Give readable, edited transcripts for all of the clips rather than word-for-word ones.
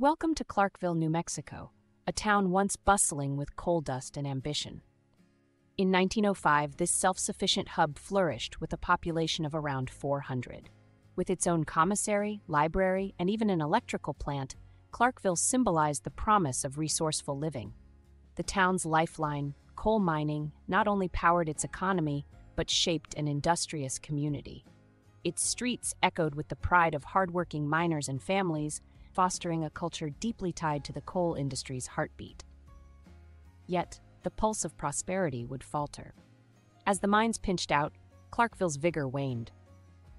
Welcome to Clarkville, New Mexico, a town once bustling with coal dust and ambition. In 1905, this self-sufficient hub flourished with a population of around 400. With its own commissary, library, and even an electrical plant, Clarkville symbolized the promise of resourceful living. The town's lifeline, coal mining, not only powered its economy, but shaped an industrious community. Its streets echoed with the pride of hardworking miners and families, fostering a culture deeply tied to the coal industry's heartbeat. Yet, the pulse of prosperity would falter. As the mines pinched out, Clarkville's vigor waned.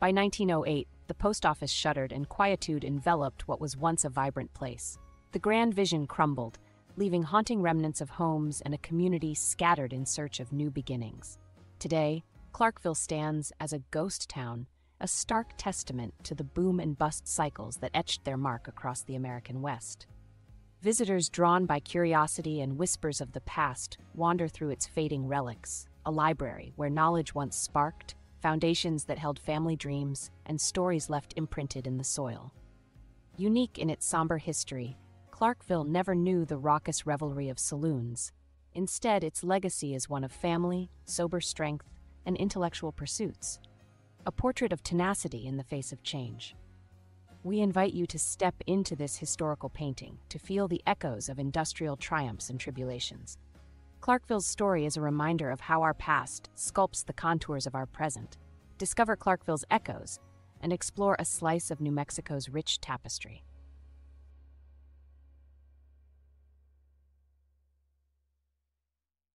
By 1908, the post office shuttered and quietude enveloped what was once a vibrant place. The grand vision crumbled, leaving haunting remnants of homes and a community scattered in search of new beginnings. Today, Clarkville stands as a ghost town, a stark testament to the boom and bust cycles that etched their mark across the American West. Visitors drawn by curiosity and whispers of the past wander through its fading relics, a library where knowledge once sparked, foundations that held family dreams, and stories left imprinted in the soil. Unique in its somber history, Clarkville never knew the raucous revelry of saloons. Instead, its legacy is one of family, sober strength, and intellectual pursuits. A portrait of tenacity in the face of change. We invite you to step into this historical painting to feel the echoes of industrial triumphs and tribulations. Clarkville's story is a reminder of how our past sculpts the contours of our present. Discover Clarkville's echoes and explore a slice of New Mexico's rich tapestry.